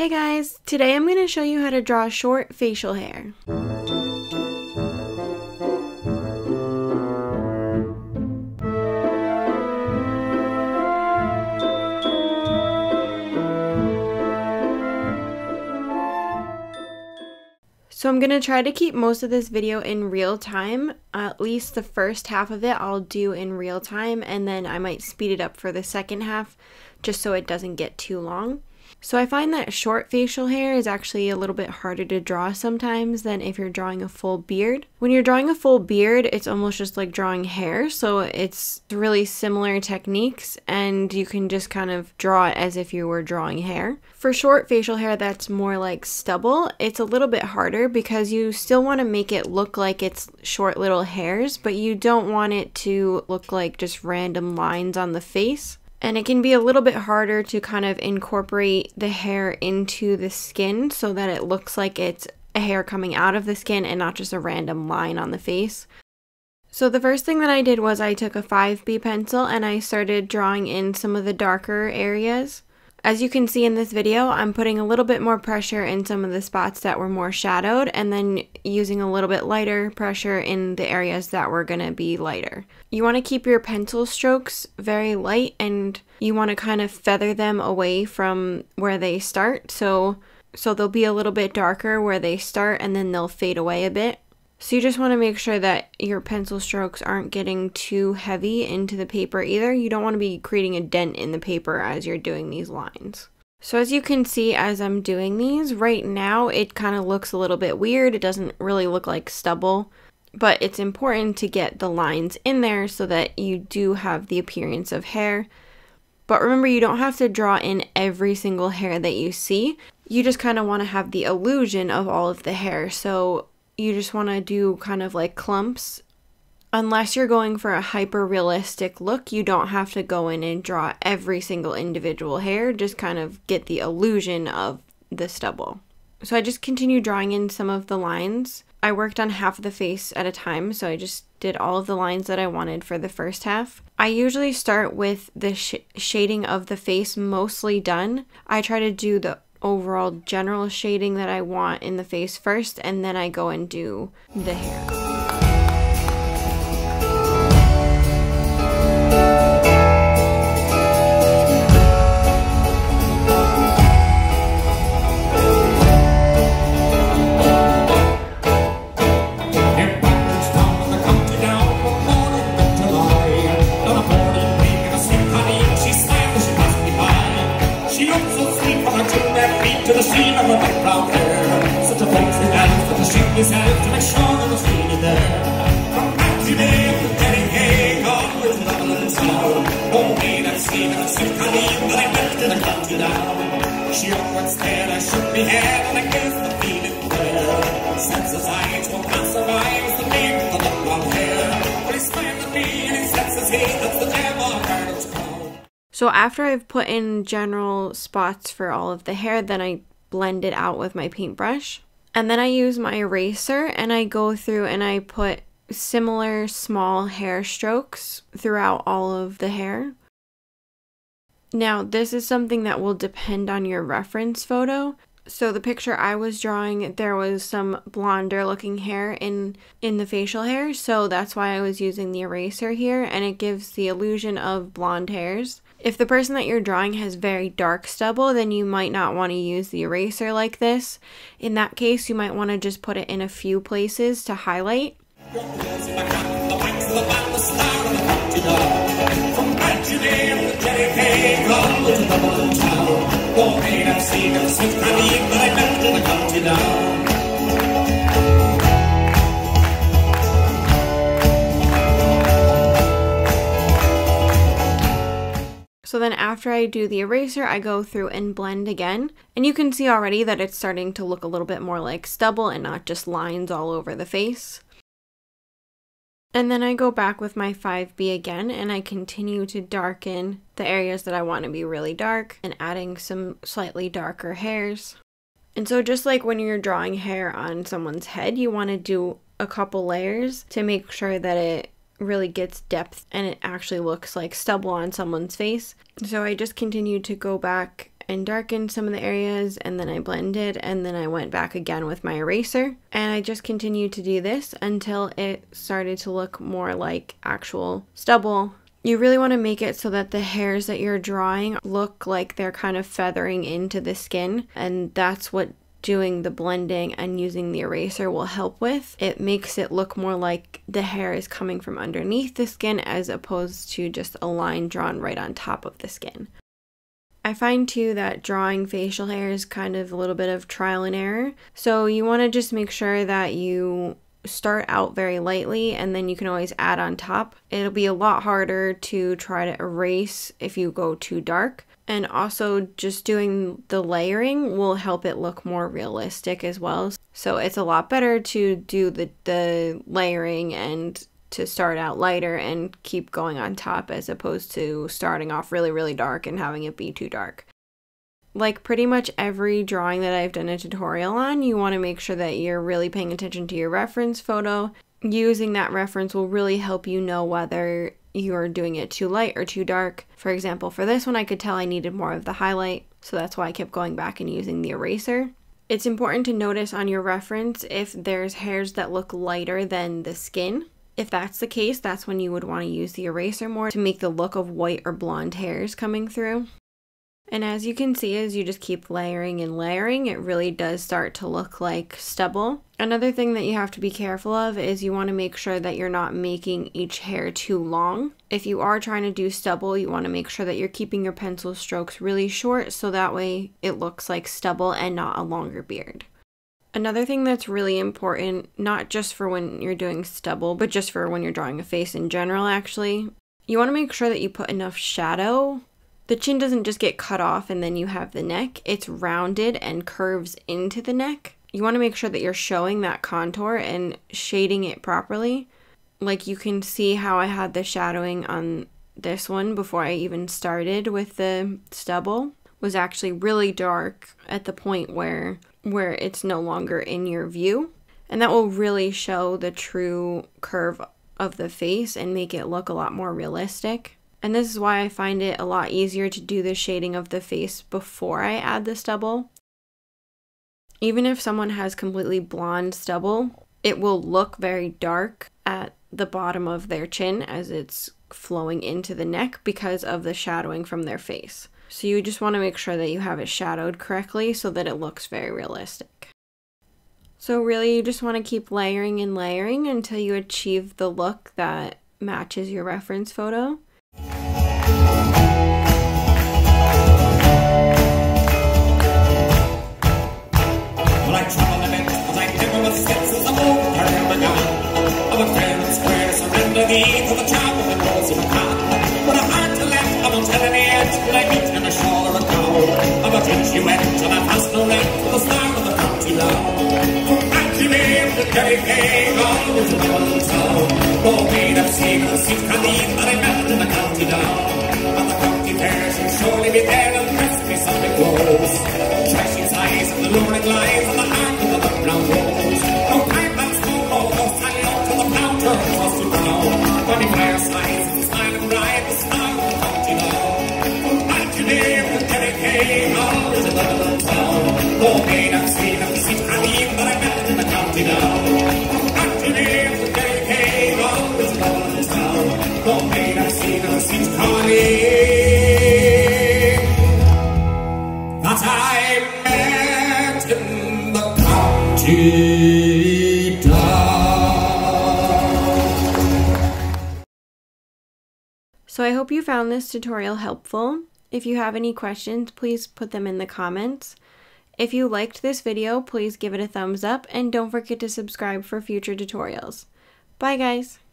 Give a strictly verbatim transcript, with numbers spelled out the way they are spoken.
Hey guys, today I'm going to show you how to draw short facial hair. So I'm going to try to keep most of this video in real time, at least the first half of it I'll do in real time, and then I might speed it up for the second half just so it doesn't get too long. So I find that short facial hair is actually a little bit harder to draw sometimes than if you're drawing a full beard. When you're drawing a full beard, it's almost just like drawing hair, so it's really similar techniques and you can just kind of draw it as if you were drawing hair. For short facial hair that's more like stubble, it's a little bit harder because you still want to make it look like it's short little hairs, but you don't want it to look like just random lines on the face. And it can be a little bit harder to kind of incorporate the hair into the skin so that it looks like it's a hair coming out of the skin and not just a random line on the face. So the first thing that I did was I took a five B pencil and I started drawing in some of the darker areas. As you can see in this video, I'm putting a little bit more pressure in some of the spots that were more shadowed and then using a little bit lighter pressure in the areas that were going to be lighter. You want to keep your pencil strokes very light and you want to kind of feather them away from where they start. So, so they'll be a little bit darker where they start and then they'll fade away a bit. So you just want to make sure that your pencil strokes aren't getting too heavy into the paper either. You don't want to be creating a dent in the paper as you're doing these lines. So as you can see as I'm doing these, right now it kind of looks a little bit weird. It doesn't really look like stubble, but it's important to get the lines in there so that you do have the appearance of hair. But remember, you don't have to draw in every single hair that you see. You just kind of want to have the illusion of all of the hair. So you just want to do kind of like clumps. Unless you're going for a hyper realistic look, you don't have to go in and draw every single individual hair, just kind of get the illusion of the stubble. So I just continued drawing in some of the lines. I worked on half of the face at a time, so I just did all of the lines that I wanted for the first half. I usually start with the sh shading of the face mostly done. I try to do the overall general shading that I want in the face first, and then I go and do the hair. So after I've put in general spots for all of the hair, then I blend it out with my paintbrush. And then I use my eraser and I go through and I put similar small hair strokes throughout all of the hair. Now, this is something that will depend on your reference photo. So the picture I was drawing, there was some blonder looking hair in, in the facial hair. So that's why I was using the eraser here, and it gives the illusion of blonde hairs. If the person that you're drawing has very dark stubble, then you might not want to use the eraser like this. In that case, you might want to just put it in a few places to highlight. So then after I do the eraser, I go through and blend again. And you can see already that it's starting to look a little bit more like stubble and not just lines all over the face. And then I go back with my five B again and I continue to darken the areas that I want to be really dark and adding some slightly darker hairs. And so just like when you're drawing hair on someone's head, you want to do a couple layers to make sure that it really gets depth and it actually looks like stubble on someone's face. So I just continue to go back and darkened some of the areas, and then I blended, and then I went back again with my eraser, and I just continued to do this until it started to look more like actual stubble. You really want to make it so that the hairs that you're drawing look like they're kind of feathering into the skin, and that's what doing the blending and using the eraser will help with. It makes it look more like the hair is coming from underneath the skin as opposed to just a line drawn right on top of the skin. I find too that drawing facial hair is kind of a little bit of trial and error, so you want to just make sure that you start out very lightly and then you can always add on top. It'll be a lot harder to try to erase if you go too dark. And also just doing the layering will help it look more realistic as well. So it's a lot better to do the, the layering and to start out lighter and keep going on top as opposed to starting off really, really dark and having it be too dark. Like pretty much every drawing that I've done a tutorial on, you want to make sure that you're really paying attention to your reference photo. Using that reference will really help you know whether you're doing it too light or too dark. For example, for this one, I could tell I needed more of the highlight, so that's why I kept going back and using the eraser. It's important to notice on your reference if there's hairs that look lighter than the skin. If that's the case, that's when you would want to use the eraser more to make the look of white or blonde hairs coming through. And as you can see, as you just keep layering and layering, it really does start to look like stubble. Another thing that you have to be careful of is you want to make sure that you're not making each hair too long. If you are trying to do stubble, you want to make sure that you're keeping your pencil strokes really short, so that way it looks like stubble and not a longer beard. Another thing that's really important, not just for when you're doing stubble, but just for when you're drawing a face in general actually, you want to make sure that you put enough shadow. The chin doesn't just get cut off and then you have the neck. It's rounded and curves into the neck. You want to make sure that you're showing that contour and shading it properly. Like you can see how I had the shadowing on this one before I even started with the stubble. It was actually really dark at the point where, where it's no longer in your view. And that will really show the true curve of the face and make it look a lot more realistic. And this is why I find it a lot easier to do the shading of the face before I add the stubble. Even if someone has completely blonde stubble, it will look very dark at the bottom of their chin as it's flowing into the neck because of the shadowing from their face. So you just want to make sure that you have it shadowed correctly so that it looks very realistic. So really you just want to keep layering and layering until you achieve the look that matches your reference photo. So I hope you found this tutorial helpful. If you have any questions, please put them in the comments. If you liked this video, please give it a thumbs up and don't forget to subscribe for future tutorials. Bye guys!